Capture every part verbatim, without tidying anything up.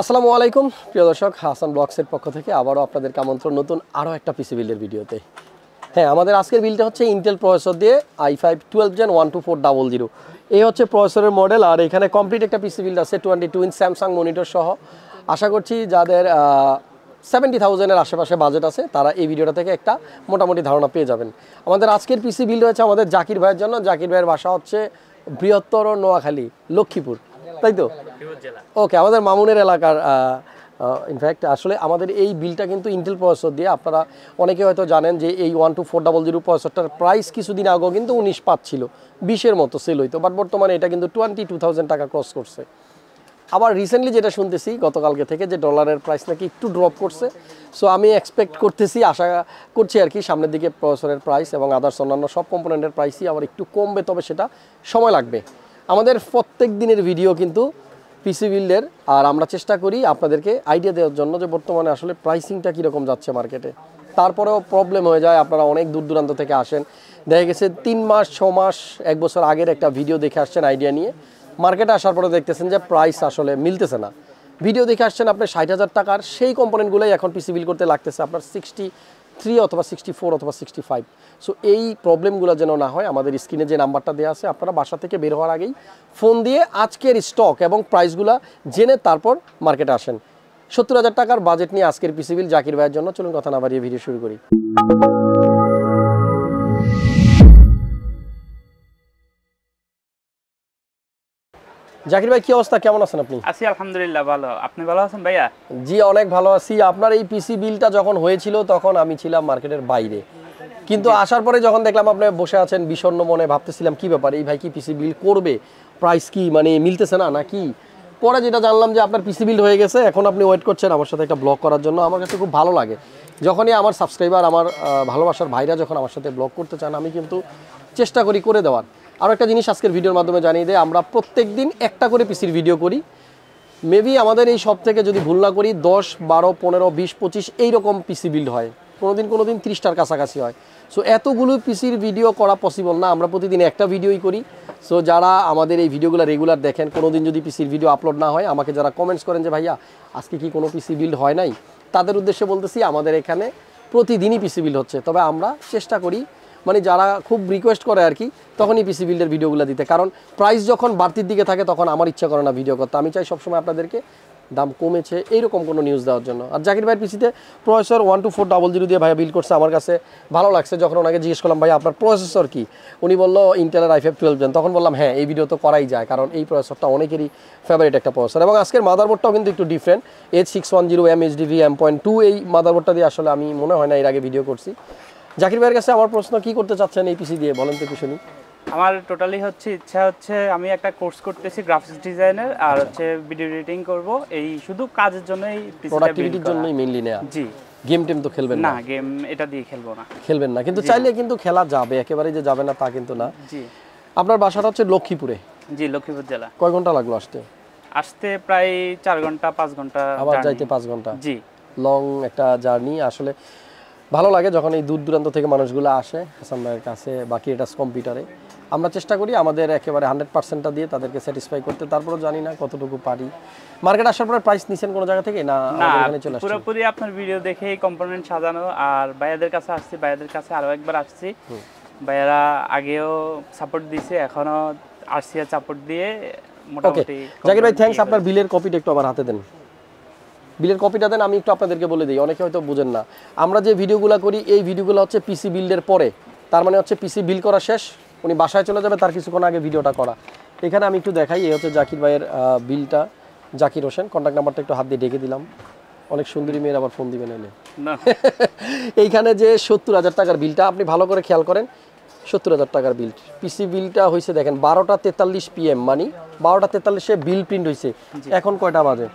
আসসালামু আলাইকুম প্রিয় দর্শক, হাসান ব্লগসের পক্ষ থেকে আবারও আপনাদেরকে আমন্ত্রণ নতুন আরও একটা পিসি বিল্ডের ভিডিওতে। হ্যাঁ, আমাদের আজকের বিলটা হচ্ছে ইন্টেল প্রসেসর দিয়ে i five twelve gen one two four double zero এই হচ্ছে প্রসেসরের মডেল। আর এখানে কমপ্লিট একটা পিসি বিল্ড আছে twenty two inch Samsung monitor সহ। আশা করছি যাদের সেভেন্টি থাউজেন্ডের আশেপাশে বাজেট আছে তারা এই ভিডিওটা থেকে একটা মোটামুটি ধারণা পেয়ে যাবেন। আমাদের আজকের পিসি বিল্ড হয়েছে আমাদের জাকির ভাইয়ের জন্য। জাকির ভাইয়ের বাসা হচ্ছে বৃহত্তর নোয়াখালী লক্ষ্মীপুর, তাই তো? ওকে, আমাদের মামুনের এলাকার। ইনফ্যাক্ট আসলে আমাদের এই বিলটা কিন্তু ইন্টেল প্রসেসর দিয়ে, আপনারা অনেকে হয়তো জানেন যে এই one two four double zero প্রসেসরটার প্রাইস কিছুদিন আগেও কিন্তু উনিশ পাচ্ছিল, বিশের মতো সেল হইতো, বাট বর্তমানে এটা কিন্তু টোয়েন্টি টু থাউজেন্ড টাকা ক্রস করছে। আবার রিসেন্টলি যেটা শুনতেছি গতকালকে থেকে, যে ডলারের প্রাইস নাকি একটু ড্রপ করছে। সো আমি এক্সপেক্ট করতেছি, আশা করছি আর কি, সামনের দিকে প্রসেসরের প্রাইস এবং আদার্স অন্যান্য সব কম্পোনেন্টের প্রাইসই আবার একটু কমবে, তবে সেটা সময় লাগবে। আমাদের প্রত্যেক দিনের ভিডিও কিন্তু পিসি বিল্ডের, আর আমরা চেষ্টা করি আপনাদেরকে আইডিয়া দেওয়ার জন্য যে বর্তমানে আসলে প্রাইসিংটা কীরকম যাচ্ছে মার্কেটে। তারপরেও প্রবলেম হয়ে যায়, আপনারা অনেক দূর দূরান্ত থেকে আসেন, দেখা গেছে তিন মাস ছ মাস এক বছর আগের একটা ভিডিও দেখে আসছেন আইডিয়া নিয়ে, মার্কেটে আসার পরে দেখতেছেন যে প্রাইস আসলে মিলতেছে না। ভিডিও দেখে আসছেন আপনি ষাট হাজার টাকার, সেই কম্পোনেন্টগুলোই এখন পিসি বিল করতে লাগতেছে আপনার সিক্সটি থ্রি অথবা সিক্সটি ফোর অথবা সিক্সটি ফাইভ। সো এই প্রবলেমগুলো যেন না হয়, আমাদের স্ক্রিনে যে নাম্বারটা দেওয়া আছে, আপনারা বাসা থেকে বের হওয়ার আগেই ফোন দিয়ে আজকের স্টক এবং প্রাইসগুলো জেনে তারপর মার্কেটে আসেন। সত্তর হাজার টাকার বাজেট নিয়ে আজকের পিসি বিল জাকির ভাইয়ের জন্য। চলুন কথা না বাড়িয়ে ভিডিও শুরু করি। জাকির ভাই, কি অবস্থা, কেমন আছেন আপনি? আছি আলহামদুলিল্লাহ ভালো। আপনি ভালো আছেন ভাইয়া? জি, অনেক ভালো আছি। আপনার এই পিসি বিলটা যখন হয়েছিল তখন আমি ছিলাম মার্কেটের বাইরে, কিন্তু আসার পরে যখন দেখলাম আপনি বসে আছেন বিষণ্ণ মনে, ভাবতেছিলাম কি ব্যাপার, এই ভাই কি পিসি বিল করবে, প্রাইস কি মানে মিলতেছে না নাকি? পরে যেটা জানলাম যে আপনার পিসি বিল হয়ে গেছে, এখন আপনি ওয়েট করছেন আমার সাথে একটা ব্লগ করার জন্য। আমার কাছে খুব ভালো লাগে যখনই আমার সাবস্ক্রাইবার, আমার ভালোবাসার ভাইরা যখন আমার সাথে ব্লগ করতে চান, আমি কিন্তু চেষ্টা করি করে দেওয়ার। আর একটা জিনিস আজকের ভিডিওর মাধ্যমে জানিয়ে দেয়, আমরা প্রত্যেক দিন একটা করে পিসির ভিডিও করি। মেবি আমাদের এই সব থেকে যদি ভুল না করি দশ বারো পনেরো বিশ পঁচিশ এইরকম পিসি বিল্ড হয়, কোনো দিন কোনো দিন ত্রিশটার কাছাকাছি হয়। সো এতগুলো পিসির ভিডিও করা পসিবল না, আমরা প্রতিদিন একটা ভিডিওই করি। সো যারা আমাদের এই ভিডিওগুলো রেগুলার দেখেন, কোনো দিন যদি পিসির ভিডিও আপলোড না হয়, আমাকে যারা কমেন্টস করেন যে ভাইয়া আজকে কি কোনো পিসি বিল্ড হয় নাই, তাদের উদ্দেশ্যে বলতেছি আমাদের এখানে প্রতিদিনই পিসি বিল্ড হচ্ছে। তবে আমরা চেষ্টা করি, মানে যারা খুব রিকোয়েস্ট করে আর কি, তখনই পিসি বিল্ডের ভিডিওগুলো দিতে, কারণ প্রাইস যখন বাড়তির দিকে থাকে তখন আমার ইচ্ছা করে না ভিডিও করতে। আমি চাই সবসময় আপনাদেরকে দাম কমেছে এইরকম কোনো নিউজ দেওয়ার জন্য। আর জাকির ভাইয়ের পিসিতে processor one two four double zero দিয়ে ভাইয়া বিল করছে, আমার কাছে ভালো লাগছে। যখন ওনাকে জিজ্ঞেস করলাম ভাই আপনার প্রসেসর কি, উনি বললো ইন্টেলের আই ফাইভ টুয়েলভ জেন, তখন বললাম হ্যাঁ এই ভিডিও তো করাই যায়, কারণ এই প্রসেসরটা অনেকেরই ফেভারিট একটা প্রসেসর। এবং আজকের মাদারবোর্ডটাও কিন্তু একটু different, H six one zero M HDB M point two, এই মাদারবোর্ডটা দিয়ে আসলে আমি মনে হয় না এর আগে ভিডিও করছি। জাকির ভাইয়ের কাছে আমার প্রশ্ন, কি করতে চাচ্ছেন এই পিসি দিয়ে বলেন তো একটু শুনি। আমার টোটালি হচ্ছে ইচ্ছা হচ্ছে আমি একটা কোর্স করতেছি গ্রাফিক্স ডিজাইনের, আর হচ্ছে ভিডিও এডিটিং করব, এই শুধু কাজের জন্য, এই প্রোডাক্টিভিটির জন্যই মেইনলি না। জি, গেম টেম তো খেলবেন না? না, গেম এটা দিয়ে খেলবো না, খেলবেন না, কিন্তু চাইলে কিন্তু খেলা যাবে, একেবারে যে যাবে না তা কিন্তু না। জি, আপনার বাসাটা হচ্ছে লক্ষ্মীপুরে? জি, লক্ষ্মীপুর জেলা। কয় ঘন্টা লাগলো আসতে? আসতে প্রায় চার ঘন্টা পাঁচ ঘন্টা, আবার যাইতে পাঁচ ঘন্টা। জি, লং একটা জার্নি। আসলে ভালো লাগে যখন এই দূর দূরান্ত থেকে মানুষগুলো আসে হাসান ভাইয়ের কাছে বা ক্রিয়েটাস কম্পিউটারে। আমরা চেষ্টা করি আমাদের একেবারে হান্ড্রেড পার্সেন্টটা দিয়ে তাদেরকে স্যাটিসফাই করতে, তারপরও জানি না কতটুকু পারি। মার্কেট আসার পরে প্রাইস নিছেন কোনো জায়গা থেকে না এখানে চলে আসছে? পুরোপুরি আপনার ভিডিও দেখে এই কম্পোনেন্ট সাজানো। আর ভাইয়াদের কাছে আসছি, ভাইয়াদের কাছে আরও একবার আসছি, ভাইয়ারা আগেও সাপোর্ট দিয়েছে, এখনও আরসিয়া সাপোর্ট দিয়ে মোটামুটি। জাকির ভাই থ্যাংকস, আপনার বিলের কপিটা একটু আমার হাতে দেন, বিলের কপিটা দেন, আমি একটু আপনাদেরকে বলে দিই, অনেকে হয়তো বুঝেন না। আমরা যে ভিডিওগুলো করি এই ভিডিওগুলো হচ্ছে পিসি বিল্ডের পরে, তার মানে হচ্ছে পিসি বিল করা শেষ, উনি বাসায় চলে যাবে তার কিছুক্ষণ আগে ভিডিওটা করা। এখানে আমি একটু দেখাই, এই হচ্ছে জাকির ভাইয়ের বিলটা, জাকির হোসেন। কন্ট্যাক্ট নাম্বারটা একটু হাত দিয়ে ঢেকে দিলাম, অনেক সুন্দরী মেয়ের আবার ফোন দিবেন এলে না। এইখানে যে সত্তর হাজার টাকার বিলটা, আপনি ভালো করে খেয়াল করেন, সত্তর হাজার টাকার বিল। পিসি বিলটা হয়েছে দেখেন বারোটা তেতাল্লিশ পিএম, মানে বারোটা তেতাল্লিশে বিল প্রিন্ট হয়েছে। এখন কয়টা বাজে?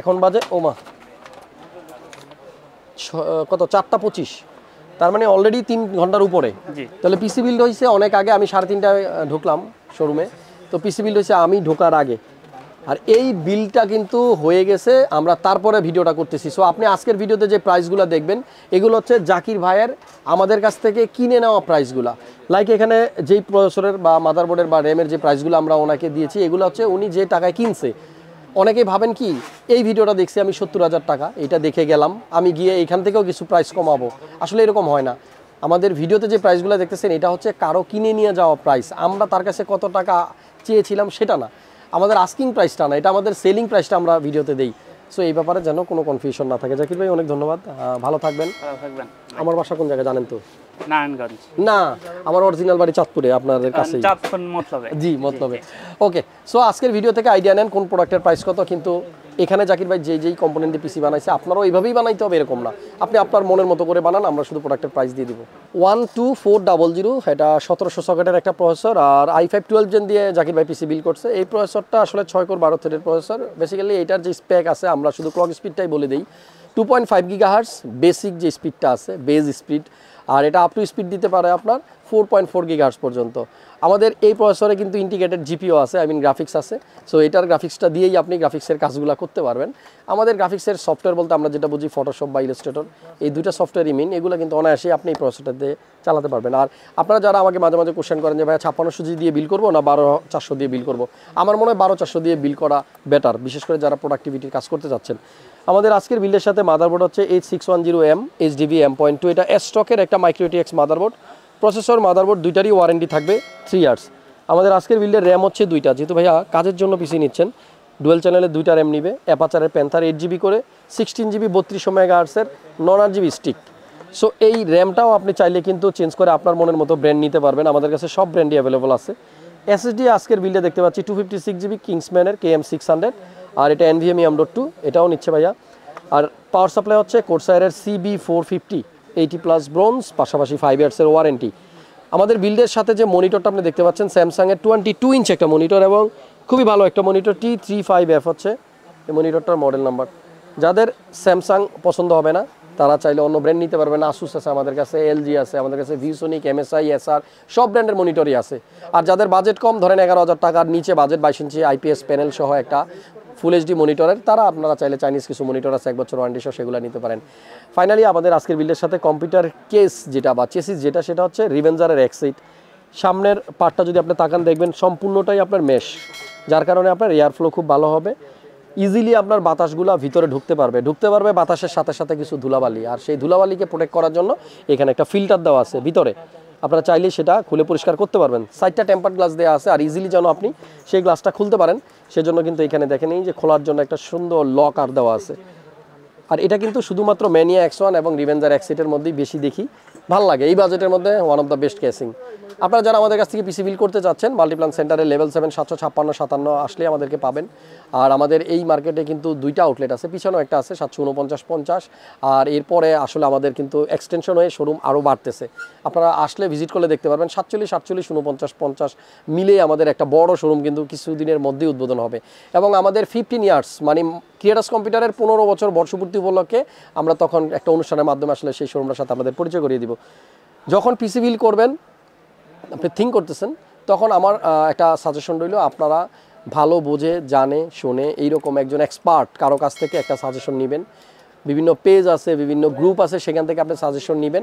এখন বাজে ওমা কত, চারটা পঁচিশ, তার মানে অলরেডি তিন ঘন্টার উপরে। তাহলে পিসি বিল্ড হয়েছে অনেক আগে, আমি সাড়ে তিনটায় ঢুকলাম শোরুমে, তো পিসি বিল্ড হয়েছে আমি ঢোকার আগে। আর এই বিলটা কিন্তু হয়ে গেছে, আমরা তারপরে ভিডিওটা করতেছি। সো আপনি আজকের ভিডিওতে যে প্রাইসগুলো দেখবেন এগুলো হচ্ছে জাকির ভাইয়ের আমাদের কাছ থেকে কিনে নেওয়া প্রাইসগুলো। লাইক এখানে যেই প্রসেসরের বা মাদারবোর্ডের বা র্যামের যে প্রাইসগুলো আমরা ওনাকে দিয়েছি, এগুলো হচ্ছে উনি যে টাকায় কিনছে, অনেকেই ভাবেন কি এই ভিডিওটা দেখছি আমি সত্তর হাজার টাকা এটা দেখে গেলাম আমি গিয়ে এইখান থেকেও কিছু প্রাইস কমাবো আসলে এরকম হয় না আমাদের ভিডিওতে যে প্রাইসগুলো দেখতেছেন এটা হচ্ছে কারো কিনে নিয়ে যাওয়া প্রাইস আমরা তার কাছে কত টাকা চেয়েছিলাম সেটা না আমাদের আস্কিং প্রাইসটা না এটা আমাদের সেলিং প্রাইসটা আমরা ভিডিওতে দেই সো এই ব্যাপারে যেন কোনো কনফিউশন না থাকে জাকির ভাই অনেক ধন্যবাদ ভালো থাকবেন ভালো থাকবেন আমার বাসা কোন জায়গা জানেন তো নারায়ণগঞ্জ না আমার অরিজিনাল বাড়ি চাঁদপুরে আপনাদের কাছে চাঁদপুর মতলবে জি মতলবে ওকে সো আজকের ভিডিও থেকে আইডিয়া নেন কোন প্রোডাক্টের প্রাইস কত কিন্তু এখানে জাকির ভাই যে যেই কম্পোনেন্ট দিয়ে পিসি বানাইছে আপনারাও এইভাবেই বানাইতে হবে এরকম না আপনি আপনার মনের মতো করে বানান আমরা শুধু প্রোডাক্টের প্রাইস দিয়ে দিব এক দুই চার শূন্য শূন্য এটা সতেরোশো সকেটের একটা প্রসেসর আর আই ফাইভ টুয়েলভ জেন দিয়ে জাকির ভাই পিসি বিল করছে এই প্রসেসরটা আসলে ছয় কোর বারো থ্রেডের প্রসেসর বেসিক্যালি এটার যে স্পেক আছে আমরা শুধু ক্লক স্পিডটাই বলে দেই two point five gigahertz basic যে স্পিডটা আছে বেজ স্পিড আর এটা আপ টু স্পিড দিতে পারে আপনার ফোর পয়েন্ট ফোর গিগাহার্টজ পর্যন্ত আমাদের এই প্রসেসরে কিন্তু ইন্টিগ্রেটেড জিপিও আছে আই মিন গ্রাফিক্স আছে সো এটার গ্রাফিক্সটা দিয়েই আপনি গ্রাফিক্সের কাজগুলো করতে পারবেন আমাদের গ্রাফিক্সের সফটওয়্যার বলতে আমরা যেটা বুঝি ফটোশপ বা ইলাস্ট্রেটর এই দুইটা সফটওয়্যারই মেন এগুলো কিন্তু অনায়াসেই আপনি এই প্রসেসরটাতে চালাতে পারবেন আর আপনারা যারা আমাকে মাঝে মাঝে কোশ্চেন করেন যে ভাই ছাপ্পান্নশো জি দিয়ে বিল করবো না বারো চারশো দিয়ে বিল করবো আমার মনে হয় বারো চারশো দিয়ে বিল করা বেটার বিশেষ করে যারা প্রোডাক্টিভিটির কাজ করতে চাচ্ছেন আমাদের আজকের বিলের সাথে মাদারবোর্ড হচ্ছে H six one zero M HDB M point two এটা স্টকের একটা মাইক্রোটিএক্স মাদারবোর্ড প্রসেসর মাদারবোর্ড দুইটারই ওয়ারেন্টি থাকবে থ্রি ইয়ার্স আমাদের আজকের বিলের র্যাম হচ্ছে দুইটা যেহেতু ভাইয়া কাজের জন্য পিসি নিচ্ছেন ডুয়েল চ্যানেলে দুইটা র্যাম নিবে অ্যাপাচারের প্যান্থার এইট জিবি করে সিক্সটিন জিবি বত্রিশশো মেগাহার্টসের নন আট জিবি স্টিক সো এই র্যামটাও আপনি চাইলে কিন্তু চেঞ্জ করে আপনার মনের মতো ব্র্যান্ড নিতে পারবেন আমাদের কাছে সব ব্র্যান্ডই অ্যাভেলেবল আছে এসএসডি আজকের বিলে দেখতে পাচ্ছি টু ফিফটি সিক্স জিবি কিংসম্যানের কে এম সিক্স হান্ড্রেড আর এটা এনভিএমই এম ডট টু এটাও নিচ্ছে ভাইয়া আর পাওয়ার সাপ্লাই হচ্ছে কোর্সায়ারের CB four fifty eighty plus bronze পাশাপাশি ফাইভ ইয়ার্সের ওয়ারেন্টি আমাদের বিল্ডের সাথে যে মনিটরটা আপনি দেখতে পাচ্ছেন স্যামসাংয়ের টোয়েন্টি টু ইঞ্চ একটা মনিটর এবং খুবই ভালো একটা monitor T three five F হচ্ছে এই মনিটরটার মডেল নাম্বার যাদের স্যামসাং পছন্দ হবে না তারা চাইলে অন্য ব্র্যান্ড নিতে পারবেন আসুস আছে আমাদের কাছে এলজি আছে আমাদের কাছে ভিউসনিক এমএসআই এসার সব ব্র্যান্ডের মনিটরই আছে আর যাদের বাজেট কম ধরেন এগারো হাজার টাকার নিচে বাজেট বাইশ ইঞ্চি আইপিএস প্যানেল সহ একটা ফুল এইচডি মনিটরের তারা আপনারা চাইলে চাইনিজ কিছু মনিটর আছে এক বছর ওয়ারেন্টি সহ সেগুলো নিতে পারেন ফাইনালি আমাদের আজকের বিলের সাথে কম্পিউটার কেস যেটা বা চেসিস যেটা সেটা হচ্ছে রিভেঞ্জারের এক্সিট সামনের পার্টটা যদি আপনি তাকান দেখবেন সম্পূর্ণটাই আপনার মেশ যার কারণে আপনার এয়ার ফ্লো খুব ভালো হবে ইজিলি আপনার বাতাসগুলো ভিতরে ঢুকতে পারবে ঢুকতে পারবে বাতাসের সাথে সাথে কিছু ধুলাবালি আর সেই ধুলাবালিকে প্রোটেক্ট করার জন্য এখানে একটা ফিল্টার দেওয়া আছে ভিতরে আপনারা চাইলে সেটা খুলে পরিষ্কার করতে পারবেন সাইডটা টেম্পার্ড গ্লাস দেওয়া আছে আর ইজিলি যেন আপনি সেই গ্লাসটা খুলতে পারেন সেজন্য কিন্তু এখানে দেখেন এই যে খোলার জন্য একটা সুন্দর লক আর দেওয়া আছে আর এটা কিন্তু শুধুমাত্র ম্যানিয়া এক্স ওয়ান এবং রিভেঞ্জার এক্সিটের মধ্যেই বেশি দেখি ভাল লাগে এই বাজেটের মধ্যে one of the best casing আপনারা যারা আমাদের কাছ থেকে পিসি বিল করতে চাচ্ছেন মাল্টিপ্লান সেন্টারে লেভেল সেভেন সাতশো ছাপ্পান্ন সাতান্ন আসলে আমাদেরকে পাবেন আর আমাদের এই মার্কেটে কিন্তু দুইটা আউটলেট আছে পিছনেও একটা আছে সাতশো উনপঞ্চাশ পঞ্চাশ আর এরপরে আসলে আমাদের কিন্তু এক্সটেনশন হয়ে শোরুম আরও বাড়তেছে আপনারা আসলে ভিজিট করলে দেখতে পারবেন সাতচল্লিশ আটচল্লিশ উনপঞ্চাশ পঞ্চাশ মিলেই আমাদের একটা বড় শোরুম কিন্তু কিছুদিনের মধ্যেই উদ্বোধন হবে এবং আমাদের ফিফটিন ইয়ার্স মানে ক্রিয়েটাস কম্পিউটারের পনেরো বছর বর্ষপূর্তি উপলক্ষে আমরা তখন একটা অনুষ্ঠানের মাধ্যমে আসলে সেই শোরুমটার সাথে আমাদের পরিচয় করিয়ে দিব যখন পিসি বিল করবেন আপনি থিঙ্ক করতেছেন তখন আমার একটা সাজেশন রইল আপনারা ভালো বোঝে জানে শোনে এইরকম একজন এক্সপার্ট কারো কাছ থেকে একটা সাজেশন নেবেন বিভিন্ন পেজ আছে বিভিন্ন গ্রুপ আছে সেখান থেকে আপনি সাজেশন নেবেন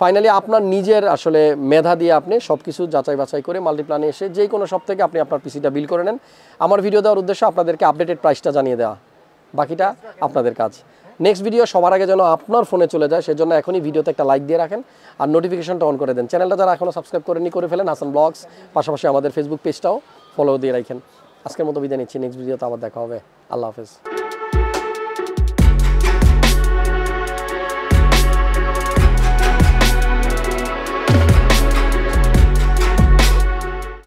ফাইনালি আপনার নিজের আসলে মেধা দিয়ে আপনি সব কিছু যাচাই বাছাই করে মাল্টিপ্লানে এসে যে কোনো সব থেকে আপনি আপনার পিসিটা বিল করে নেন আমার ভিডিও দেওয়ার উদ্দেশ্য আপনাদেরকে আপডেটেড প্রাইসটা জানিয়ে দেওয়া বাকিটা আপনাদের কাজ নেক্সট ভিডিও সবার আগে যেন আপনার ফোনে চলে যায় সেজন্য এখনই ভিডিওতে একটা লাইক দিয়ে রাখেন আর নোটিফিকেশনটা অন করে দেন চ্যানেলটা যারা এখনও সাবস্ক্রাইব করেনি করে ফেলেন হাসান ব্লগস পাশাপাশি আমাদের ফেসবুক পেজটাও ফলো দিয়ে রাখেন আজকের মতো বিদায় নিচ্ছি নেক্সট ভিডিওতে আবার দেখা হবে আল্লাহ হাফেজ